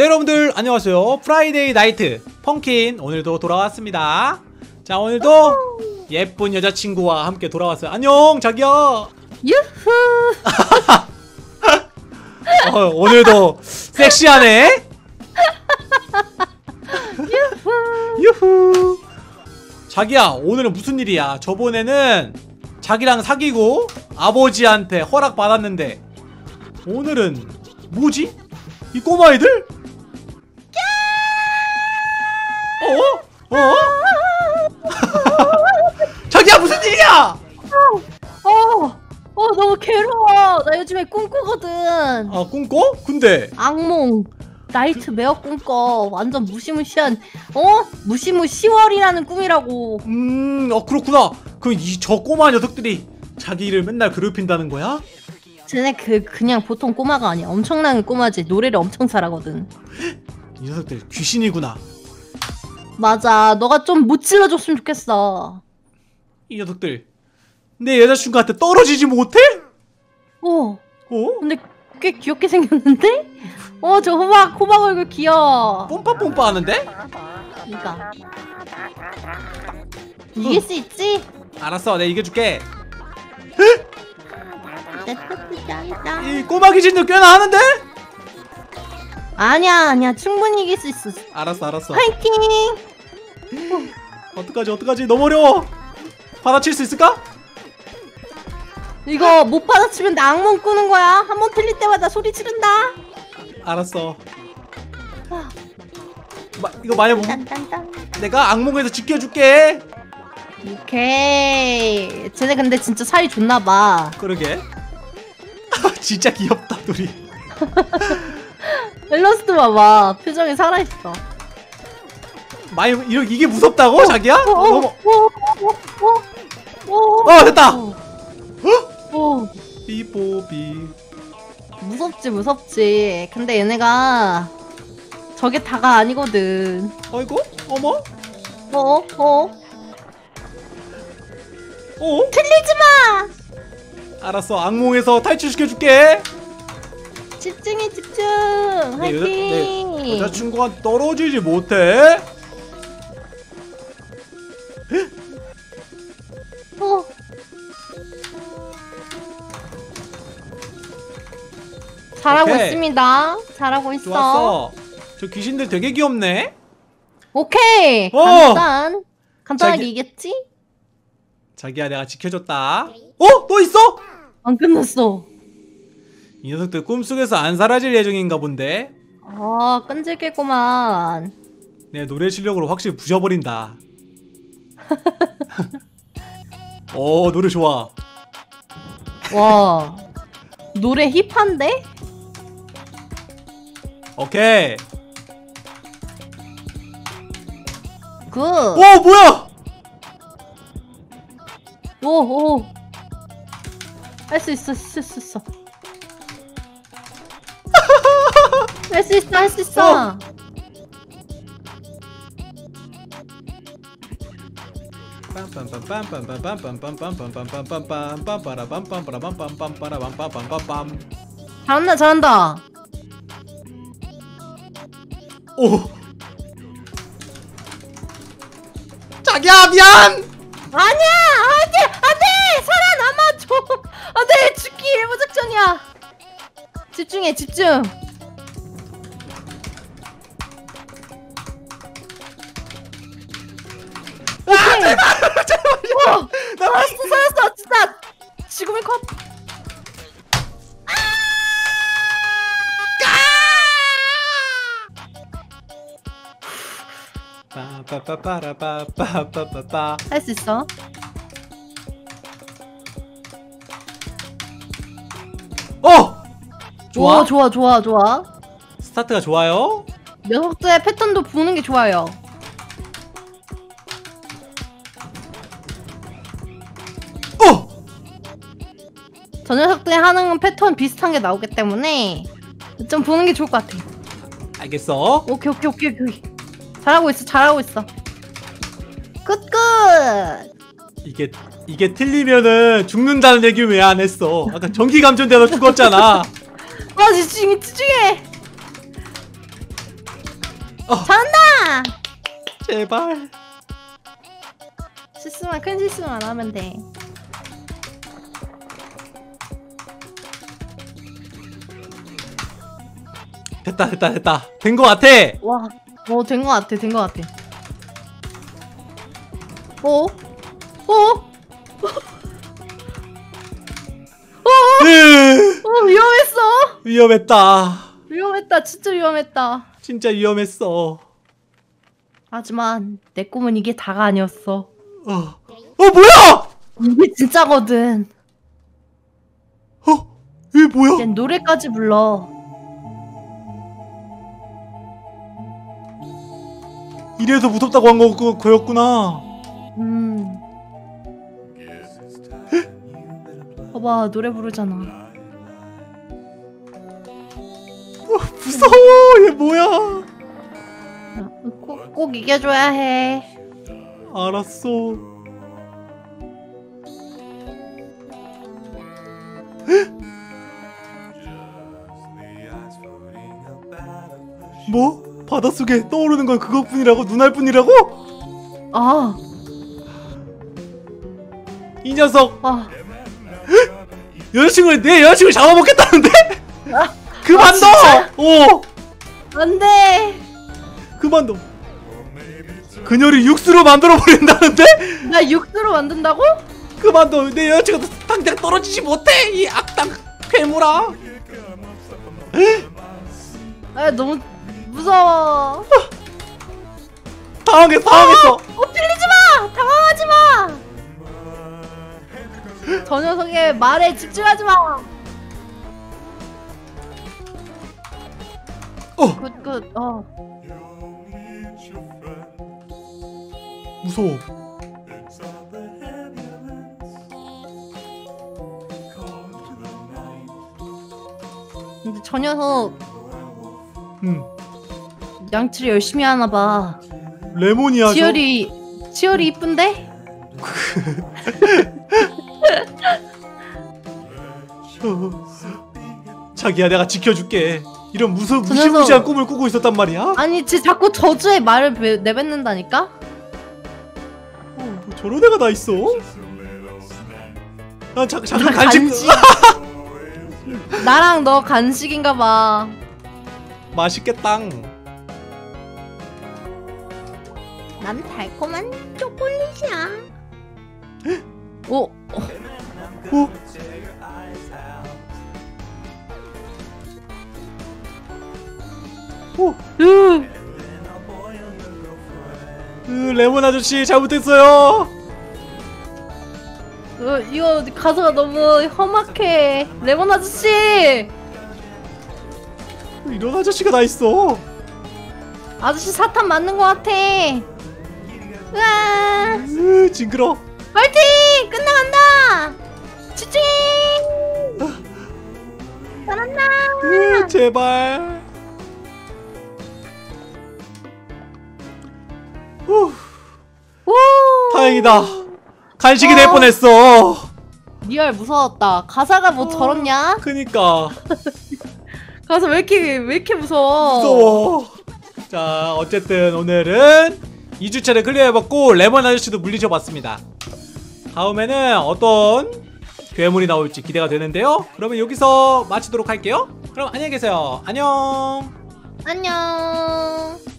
네, 여러분들 안녕하세요. 프라이데이 나이트 펑킨 오늘도 돌아왔습니다. 자, 오늘도 예쁜 여자친구와 함께 돌아왔어요. 안녕 자기야. 유후. 오늘도 섹시하네. 유후. 유후. 자기야, 오늘은 무슨 일이야? 저번에는 자기랑 사귀고 아버지한테 허락 받았는데 오늘은 뭐지? 이 꼬마애들? 어? 어? 자기야, 무슨 일이야? 너무 괴로워. 나 요즘에 꿈꾸거든. 아, 꿈꿔? 근데? 악몽. 나이트 메어 꿈꿔. 완전 무시무시한, 무시무시월이라는 꿈이라고. 그렇구나. 그럼 저 꼬마 녀석들이 자기를 맨날 괴롭힌다는 거야? 쟤네 그냥 보통 꼬마가 아니야. 엄청난 꼬마지. 노래를 엄청 잘하거든. 이 녀석들 귀신이구나. 맞아. 너가 좀 못 질러줬으면 좋겠어. 이 녀석들 내 여자친구한테 떨어지지 못해? 근데 꽤 귀엽게 생겼는데? 저 호박 얼굴 귀여워. 뽐빠뽐빠 하는데? 이길 수 있지? 알았어, 내가 이겨줄게. 이 꼬마 귀신들 꽤나 하는데? 아니야 충분히 이길 수 있어. 알았어. 파이팅! 어떡하지? 너무 어려워. 받아칠 수 있을까? 이거 못 받아치면 나 악몽 꾸는 거야. 한 번 틀릴 때마다 소리 지른다. 알았어. 이거 만약 내가 악몽에서 지켜줄게. 오케이. 쟤네 근데 진짜 사이 좋나봐. 그러게. 진짜 귀엽다 둘이. 밸런스도 봐봐. 표정이 살아있어. 많이 이게 무섭다고? 자기야? 됐다. 삐뽀삐. 무섭지. 근데 얘네가 저게 다가 아니거든. 아이고, 어머. 틀리지 마. 알았어, 악몽에서 탈출시켜줄게. 집중. 화이팅. 내 여자친구가 떨어지지 못해. 잘하고 오케이. 있습니다. 잘하고 있어. 좋았어. 저 귀신들 되게 귀엽네. 오케이. 간단하게 이겼지? 자기야, 내가 지켜줬다. 또 있어? 안 끝났어. 이 녀석들 꿈속에서 안 사라질 예정인가 본데. 끈질기구만. 내 노래 실력으로 확실히 부셔버린다. 노래 좋아. 와, 노래 힙한데? 오케이. 굿. 뭐야? 할 수 있어. 할 수 있어. 잘한다. 자기야, 미안. 아니야, 안돼, 살아남아줘. 안돼, 죽기 일보 작전이야. 집중. 살았어, 진짜. 지금의 컵. 할 수 있어. 좋아. 좋아. 스타트가 좋아요. 녀석들의 패턴도 보는 게 좋아요. 저 녀석들이 하는 패턴 비슷한 게 나오기 때문에 좀 보는 게 좋을 것 같아. 알겠어. 오케이. 잘하고 있어. 굿. 이게 틀리면은 죽는다는 얘기 왜 안 했어? 아까 전기 감전돼서 죽었잖아. 지중해. 잘한다. 제발. 실수만, 큰 실수만 하면 돼. 됐다 됐다 됐다. 된 거 같아. 와, 뭐 된 거 같아, 된 거 같아. 오, 오. 오, 위험했어. 위험했다. 위험했다. 진짜 위험했다. 진짜 위험했어. 하지만 내 꿈은 이게 다가 아니었어. 뭐야? 이게 진짜거든. 이게 뭐야? 얜 노래까지 불러. 이래서 무섭다고 한 거였구나. 봐봐, 노래 부르잖아. 무서워. 얘 뭐야? 꼭 이겨줘야 해. 알았어. 뭐? 바닷속에 떠오르는 건 그것뿐이라고? 눈알뿐이라고? 아, 이 녀석. 아, 여자친구를, 내 여자친구를 잡아먹겠다는데? 아. 그만둬! 오! 안돼! 그만둬. 그녀를 육수로 만들어버린다는데? 나 육수로 만든다고? 그만둬. 내 여자친구가 당장 떨어지지 못해! 이 악당 괴물아! 아, 너무 무서워. 당황했어, 당황했어. 엎질리지 마! 당황하지 마! 저 녀석의 말에 집중하지 마! 굿굿. 무서워. 근데 저 녀석 양치를 열심히 하나봐. 레몬이야. 지열이 이쁜데? 자기야, 내가 지켜줄게. 이런 무시무시한 꿈을 꾸고 있었단 말이야? 아니, 쟤 자꾸 저주의 말을 내뱉는다니까? 뭐 저런 애가 다 있어? 난 잠깐 간식. 나랑 너 간식인가봐. 맛있겠당. 난 달콤한 초콜릿이야. 오. 오. 레몬 아저씨 잘못했어요. 이거 가사가 너무 험악해. 레몬 아저씨. 이런 아저씨가 다 있어. 아저씨 사탄 맞는 것 같아. 으아. 징그러. 파이팅! 끝나간다. 집중. 잘한다. 제발. 다행이다. 간식이 될 뻔했어. 리얼 무서웠다. 가사가 뭐 저렇냐? 그니까. 가사 왜 이렇게 무서워? 무서워. 자, 어쨌든 오늘은 2주차를 클리어해봤고 레몬 아저씨도 물리쳐봤습니다. 다음에는 어떤 괴물이 나올지 기대가 되는데요. 그러면 여기서 마치도록 할게요. 그럼 안녕히 계세요. 안녕. 안녕.